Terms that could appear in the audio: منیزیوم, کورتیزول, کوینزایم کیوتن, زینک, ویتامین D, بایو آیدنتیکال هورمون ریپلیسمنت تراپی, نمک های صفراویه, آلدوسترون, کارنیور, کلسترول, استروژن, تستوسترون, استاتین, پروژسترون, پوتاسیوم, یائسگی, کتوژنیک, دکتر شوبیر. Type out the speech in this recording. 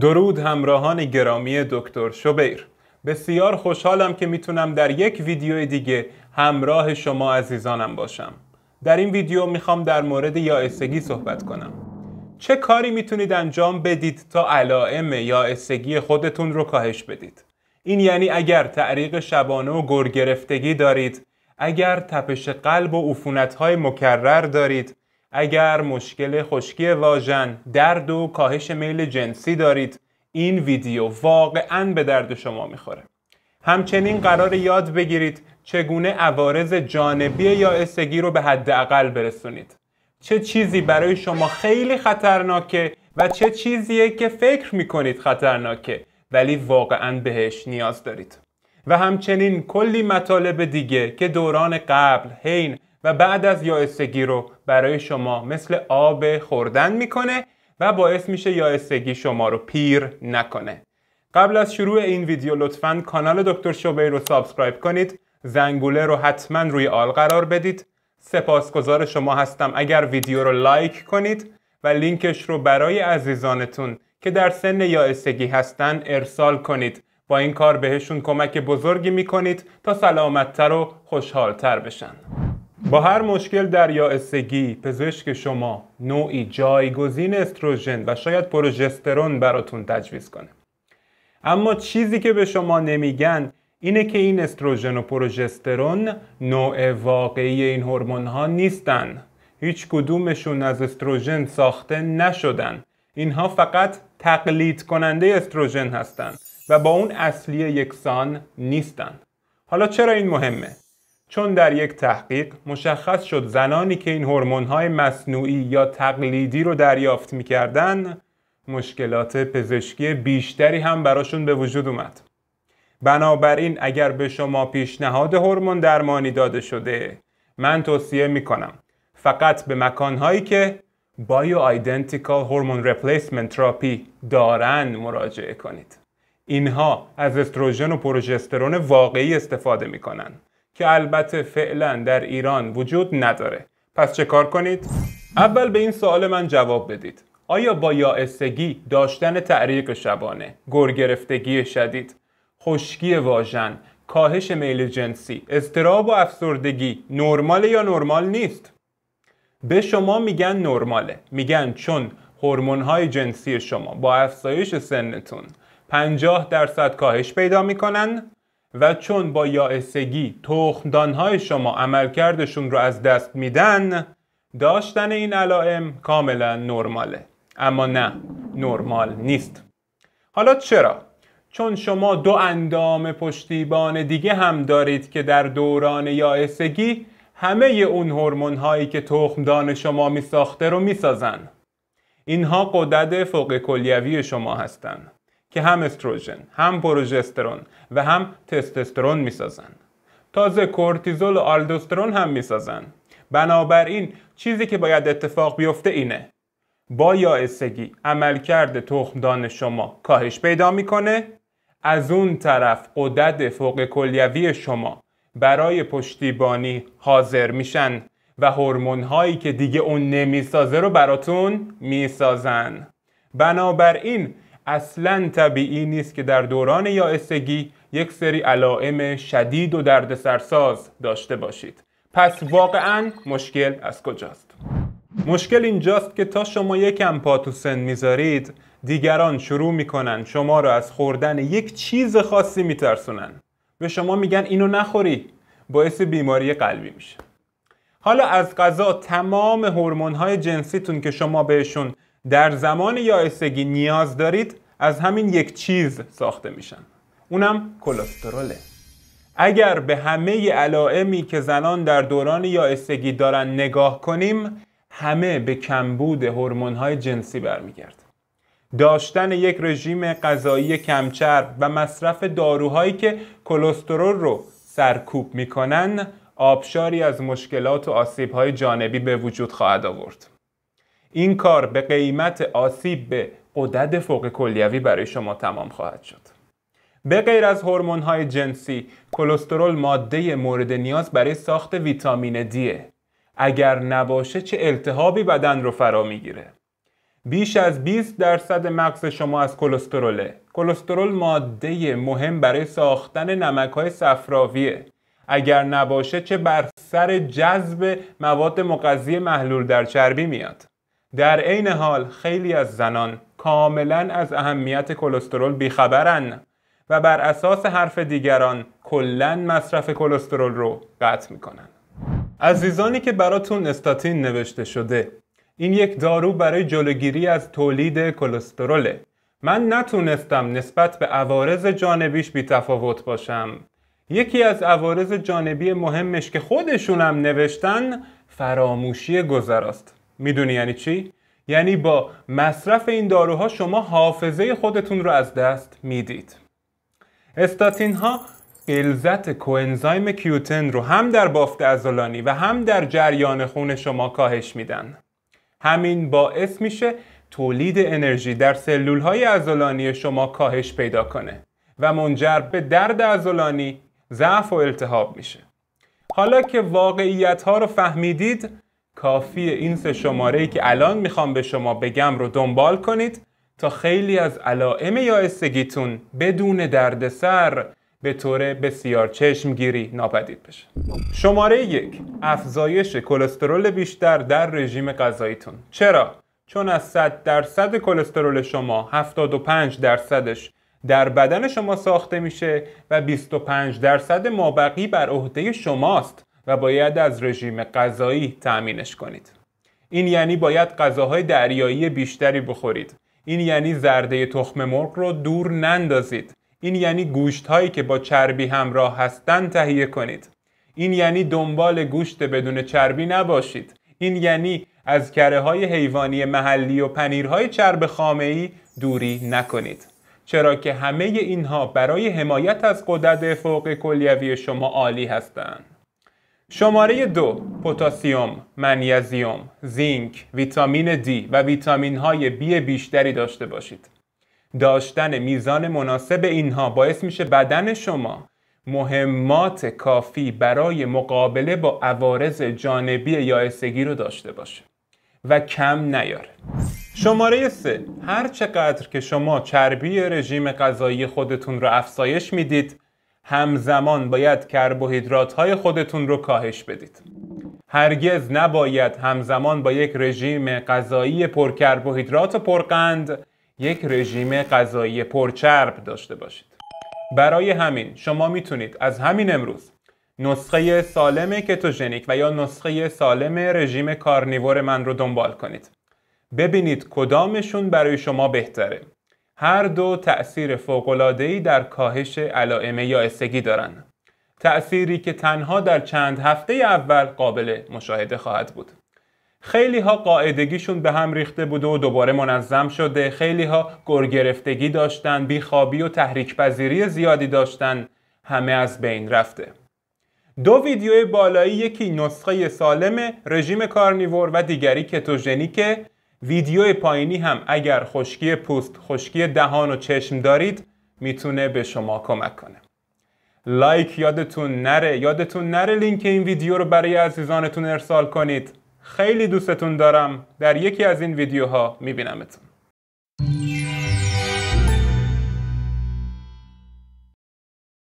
درود همراهان گرامی دکتر شوبیر. بسیار خوشحالم که میتونم در یک ویدیو دیگه همراه شما عزیزانم باشم. در این ویدیو میخوام در مورد یائسگی صحبت کنم. چه کاری میتونید انجام بدید تا علائم یائسگی خودتون رو کاهش بدید؟ این یعنی اگر تعریق شبانه و گرگرفتگی دارید، اگر تپش قلب و عفونت‌های مکرر دارید، اگر مشکل خشکی واژن، درد و کاهش میل جنسی دارید، این ویدیو واقعاً به درد شما میخوره. همچنین قرار یاد بگیرید چگونه عوارض جانبی یائسگی رو به حداقل برسونید. چه چیزی برای شما خیلی خطرناکه و چه چیزیه که فکر میکنید خطرناکه ولی واقعاً بهش نیاز دارید. و همچنین کلی مطالب دیگه که دوران قبل، حین و بعد از یائسگی رو برای شما مثل آب خوردن میکنه و باعث میشه یائسگی شما رو پیر نکنه. قبل از شروع این ویدیو لطفاً کانال دکتر شوبیر رو سابسکرایب کنید، زنگوله رو حتما روی آل قرار بدید. سپاسگزار شما هستم اگر ویدیو رو لایک کنید و لینکش رو برای عزیزانتون که در سن یائسگی هستن ارسال کنید. با این کار بهشون کمک بزرگی میکنید تا سلامتتر و خوشحالتر بشن. با هر مشکل در یائسگی پزشک شما نوعی جایگزین استروژن و شاید پروژسترون براتون تجویز کنه. اما چیزی که به شما نمیگن اینه که این استروژن و پروژسترون نوع واقعی این هورمون ها نیستن. هیچ کدومشون از استروژن ساخته نشدن. اینها فقط تقلید کننده استروژن هستن و با اون اصلی یکسان نیستن. حالا چرا این مهمه؟ چون در یک تحقیق مشخص شد زنانی که این هورمون‌های مصنوعی یا تقلیدی رو دریافت می‌کردن مشکلات پزشکی بیشتری هم براشون به وجود اومد. بنابراین اگر به شما پیشنهاد هورمون درمانی داده شده، من توصیه می‌کنم فقط به مکان‌هایی که بایو آیدنتیکال هورمون ریپلیسمنت تراپی دارن مراجعه کنید. اینها از استروژن و پروژسترون واقعی استفاده می‌کنن که البته فعلا در ایران وجود نداره. پس چه کار کنید؟ اول به این سوال من جواب بدید. آیا با یائسگی داشتن تعریق شبانه، گرگرفتگی شدید، خشکی واژن، کاهش میل جنسی، اضطراب و افسردگی نرمال یا نرمال نیست؟ به شما میگن نرماله. میگن چون هورمون‌های جنسی شما با افزایش سنتون 50% کاهش پیدا میکنن و چون با یائسگی تخمدانهای شما عملکردشون رو از دست میدن، داشتن این علائم کاملا نرماله. اما نه، نرمال نیست. حالا چرا؟ چون شما دو اندام پشتیبان دیگه هم دارید که در دوران یائسگی همه اون هورمون‌هایی که تخمدان شما میساخته رو میسازن. اینها غدد فوق کلیوی شما هستن که هم استروژن، هم پروژسترون و هم تستوسترون میسازن. تازه کورتیزول و آلدوسترون هم میسازن. بنابراین چیزی که باید اتفاق بیفته اینه: با یائسگی عملکرد تخمدان شما کاهش پیدا میکنه، از اون طرف غدد فوق کلیوی شما برای پشتیبانی حاضر میشن و هورمون هایی که دیگه اون نمیسازه رو براتون میسازن. بنابراین اصلا طبیعی نیست که در دوران یائسگی یک سری علائم شدید و دردسرساز داشته باشید. پس واقعا مشکل از کجاست؟ مشکل اینجاست که تا شما یکم پا تو سن میذارید، دیگران شروع میکنن شما رو از خوردن یک چیز خاصی میترسونن. به شما میگن اینو نخوری، باعث بیماری قلبی میشه. حالا از قضا تمام هورمون‌های جنسیتون که شما بهشون در زمان یائسگی نیاز دارید از همین یک چیز ساخته میشن، اونم کلستروله. اگر به همه علائمی که زنان در دوران یائسگی دارن نگاه کنیم، همه به کمبود هورمون‌های جنسی برمیگرده. داشتن یک رژیم غذایی کمچرب و مصرف داروهایی که کلسترول رو سرکوب میکنن آبشاری از مشکلات و آسیب‌های جانبی به وجود خواهد آورد. این کار به قیمت آسیب به غدد فوق کلیوی برای شما تمام خواهد شد. به غیر از هورمون‌های جنسی، کلسترول ماده مورد نیاز برای ساخت ویتامین D. اگر نباشه چه التهابی بدن رو فرا میگیره. بیش از 20% مغز شما از کلستروله. کلسترول ماده مهم برای ساختن نمک های صفراویه. اگر نباشه چه بر سر جذب مواد مغذی محلول در چربی میاد. در عین حال خیلی از زنان کاملا از اهمیت کلسترول بیخبرن و بر اساس حرف دیگران کلا مصرف کلسترول رو قطع میکنن. عزیزانی که براتون استاتین نوشته شده، این یک دارو برای جلوگیری از تولید کلستروله. من نتونستم نسبت به عوارض جانبیش بی‌تفاوت باشم. یکی از عوارض جانبی مهمش که خودشونم نوشتن فراموشی گذراست. میدونی یعنی چی؟ یعنی با مصرف این داروها شما حافظه خودتون رو از دست میدید. استاتین ها غلظت کوینزایم کیوتن رو هم در بافت عضلانی و هم در جریان خون شما کاهش میدن. همین باعث میشه تولید انرژی در سلولهای عضلانی شما کاهش پیدا کنه و منجر به درد عضلانی، ضعف و التهاب میشه. حالا که واقعیت ها رو فهمیدید، کافیه این 3 شماره‌ای که الان میخوام به شما بگم رو دنبال کنید تا خیلی از علائم یائسگیتون بدون دردسر به طور بسیار چشمگیری ناپدید بشه. شماره 1، افزایش کلسترول بیشتر در رژیم غذاییتون. چرا؟ چون از 100% کلسترول شما 75% در بدن شما ساخته میشه و 25% مابقی بر عهده شماست و باید از رژیم غذایی تأمینش کنید. این یعنی باید غذاهای دریایی بیشتری بخورید. این یعنی زرده تخم مرغ رو دور نندازید. این یعنی گوشت هایی که با چربی همراه هستن تهیه کنید. این یعنی دنبال گوشت بدون چربی نباشید. این یعنی از کره های حیوانی محلی و پنیرهای چرب خامه ای دوری نکنید. چرا که همه اینها برای حمایت از قدرت فوق کلیوی شما عالی هستند. شماره 2، پوتاسیوم، منیزیوم، زینک، ویتامین D و ویتامین های B بیشتری داشته باشید. داشتن میزان مناسب اینها باعث میشه بدن شما مهمات کافی برای مقابله با عوارض جانبی یائسگی رو داشته باشه و کم نیاره. شماره 3، هر چقدر که شما چربی رژیم غذایی خودتون رو افزایش میدید، همزمان باید کربوهیدرات های خودتون رو کاهش بدید. هرگز نباید همزمان با یک رژیم غذایی پر کربوهیدرات و پر قند یک رژیم غذایی پرچرب داشته باشید. برای همین شما میتونید از همین امروز نسخه سالم کتوژنیک و یا نسخه سالم رژیم کارنیور من رو دنبال کنید. ببینید کدامشون برای شما بهتره. هر دو تأثیر فوق‌العاده‌ای در کاهش علائم یائسگی دارن. تأثیری که تنها در چند هفته اول قابل مشاهده خواهد بود. خیلی ها قاعدگیشون به هم ریخته بود و دوباره منظم شده. خیلی ها گرگرفتگی داشتن، بیخوابی و تحریک پذیری زیادی داشتن. همه از بین رفته. 2 ویدیو بالایی، یکی نسخه سالم رژیم کارنیور و دیگری کتوژنیک. ویدیو پایینی هم اگر خشکی پوست، خشکی دهان و چشم دارید میتونه به شما کمک کنه. لایک یادتون نره لینک این ویدیو رو برای عزیزانتون ارسال کنید. خیلی دوستتون دارم. در یکی از این ویدیوها میبینمتون.